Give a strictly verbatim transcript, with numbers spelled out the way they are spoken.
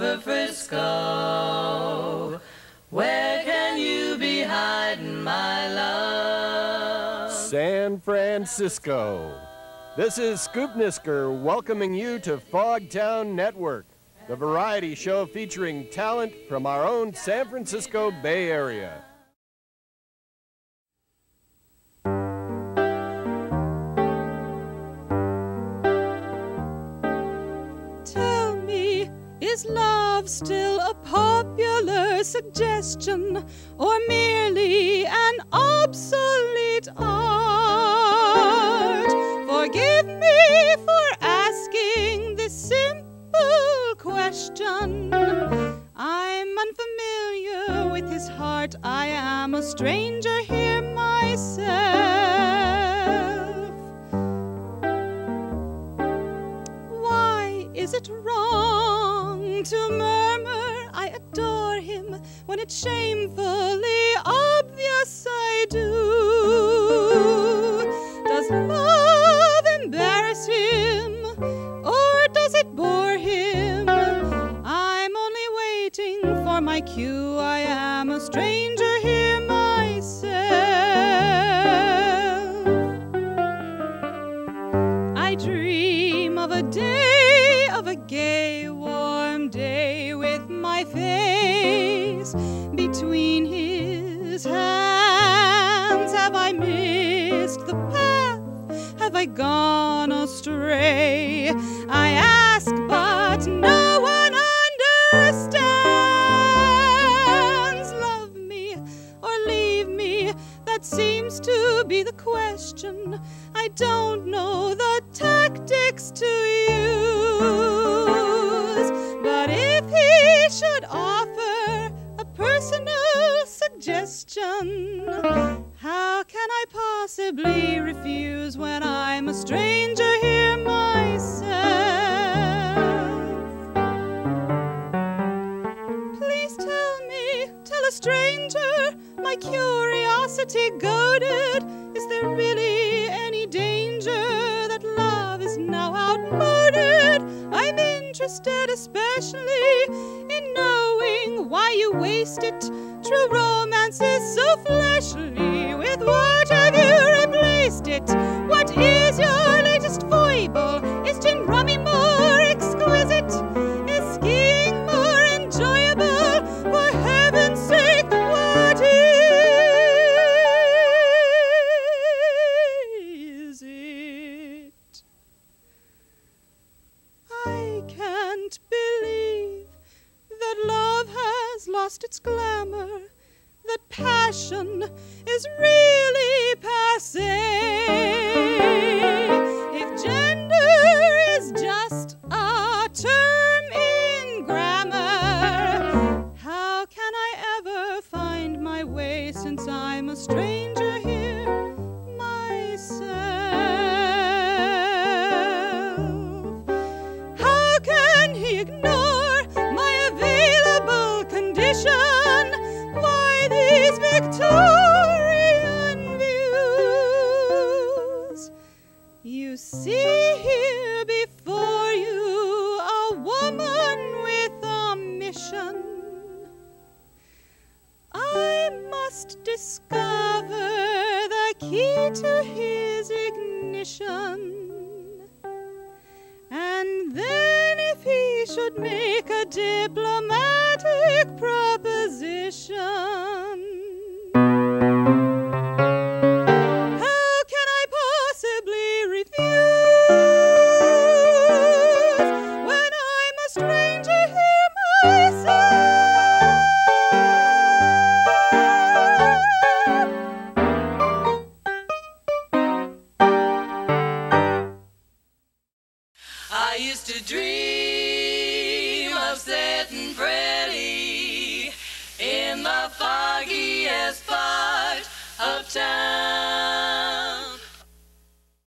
over Frisco. Where can you be hiding, my love? San Francisco. This is Scoop Nisker welcoming you to Fog Town Network, the variety show featuring talent from our own San Francisco Bay Area. Tell me, is love still a popular suggestion or merely an obsolete art? Forgive me for asking this simple question. I'm unfamiliar with his heart. I am a stranger here myself. Why is it wrong to murmur, I adore him, when it's shamefully obvious I do? Does love embarrass him, or does it bore him? I'm only waiting for my cue. I am a stranger here myself. I dream of a day, of a gay, warm day, with my face between his hands. Have I missed the path? Have I gone astray? I ask, but no one understands. Love me or leave me, that seems to be the question. I don't know the tactics to use, but if he should offer a personal suggestion, how can I possibly refuse when I'm a stranger here myself? Please tell me, tell a stranger, my curiosity goaded, is there really any danger that love is now outmoded? I'm interested especially in knowing why you waste it. True romance is so fleshly. With what have you replaced it? What is your latest foible? Is gin rummy more exquisite? Is skiing more enjoyable? For heaven's sake, what is it? I can't believe that love has lost its glamour, that passion is really passé. If gender is just a term in grammar, how can I ever find my way since I'm a stranger here myself? How can he ignore my available condition? Why these Victorian views? You see here before you a woman with a mission. I must discover the key to his ignition. And then if he should make a diplomatic proposition, how can I possibly refuse when I'm a stranger here myself? I used to dream of sitting pretty in the foggiest part of town.